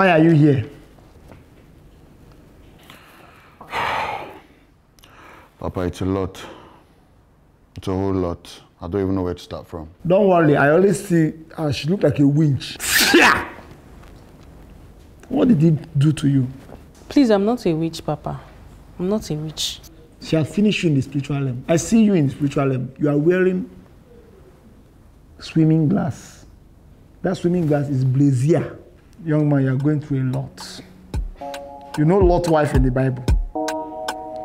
Why are you here? Papa, it's a lot. It's a whole lot. I don't even know where to start from. Don't worry, I always see her. She looked like a winch. What did he do to you? Please, I'm not a witch, Papa. I'm not a witch. She has finished you in the spiritual realm. I see you in the spiritual realm. You are wearing swimming glass. That swimming glass is brazier. Young man, you are going through a lot. You know Lot's wife in the Bible.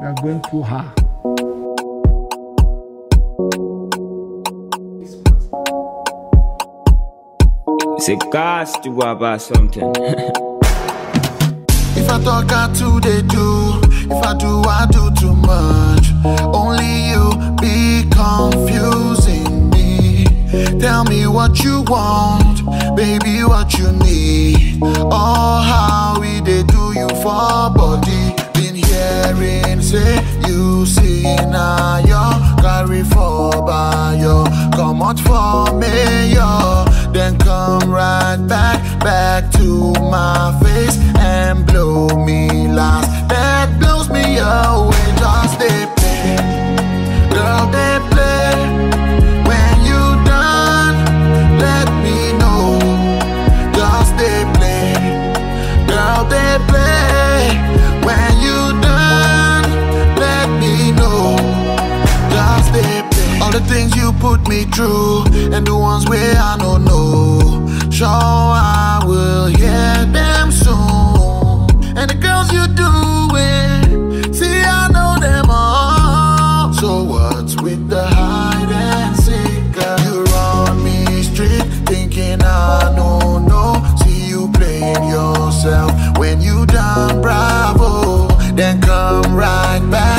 You are going through her. It's a gas to about something. If I talk, I do, they do. If I do, I do too much. Only you be confusing me. Tell me what you want, baby, what you need. Oh, how we they do you for body. Been hearing say you see now your carry for by your come out for me, yo. Then come right back to my face and blow me last. That blows me away. Just they play, girl, they play. When you done, let me know. Just they play, girl, they play. When you done, let me know. Just they play. All the things you put me through and the ones where I don't know. Sure, I will hear them soon. And the girls you do it, see, I know them all. So what's with the hide and seek? You run me straight, thinking I don't know. See you playing yourself when you done, bravo. Then come right back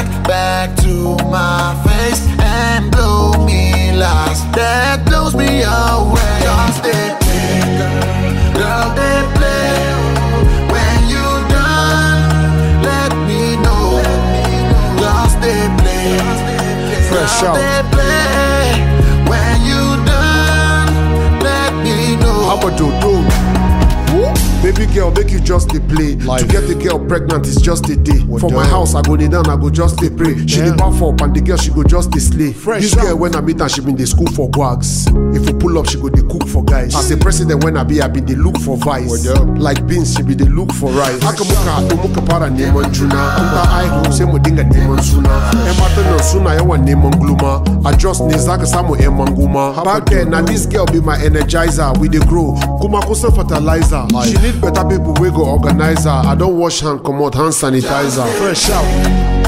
to my face and blow me last. That blows me away. Just they play, girl, they play. When you done, let me know. Just they play, girl, they play. When you done, let me know. How about you do? Baby girl, make you just a play. Life. To get a girl pregnant is just a day. What for down? My house, I go kneel down, I go just a pray. She did bath up and the girl, she go just a slay. Fresh this girl, when I meet her, she been the school for guags. If you pull up, she go the cook for guys. As a president, when I be the look for vice. Like beans, she be the look for rice. Akamuka, Omuka para Neman Juna. Umba Aihu, Semo Dinga Neman Suna. Ematano Suna, Ewa Neman Gluma. I just Nizaka Samo Eman Guma. Back then, now this girl be my energizer. We the grow. Kumakosa fertilizer. She need better people, we go organizer. I don't wash hand, come out, hand sanitizer. Fresh out.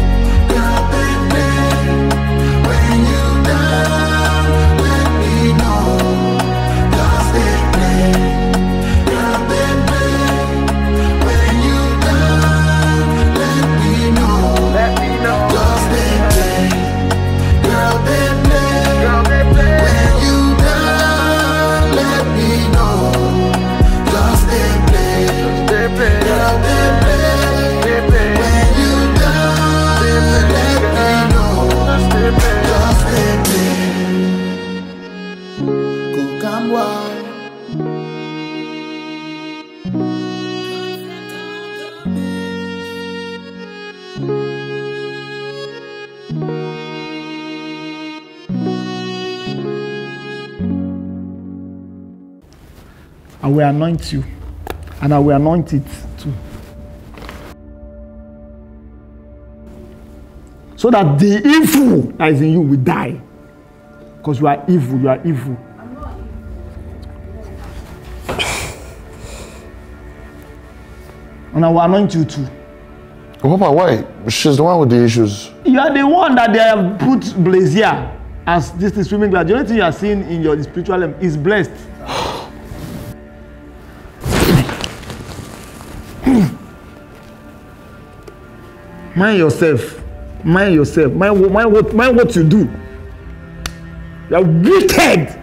I will anoint you, and I will anoint it too. So that the evil that is in you will die. Because you are evil, you are evil. I'm not evil. And I will anoint you too. Papa, why? She's the one with the issues. You are the one that they have put brazier as this is swimming glass. The only thing you are seeing in your spiritual realm is blessed. Mind yourself. Mind yourself. Mind what you do. You're wicked.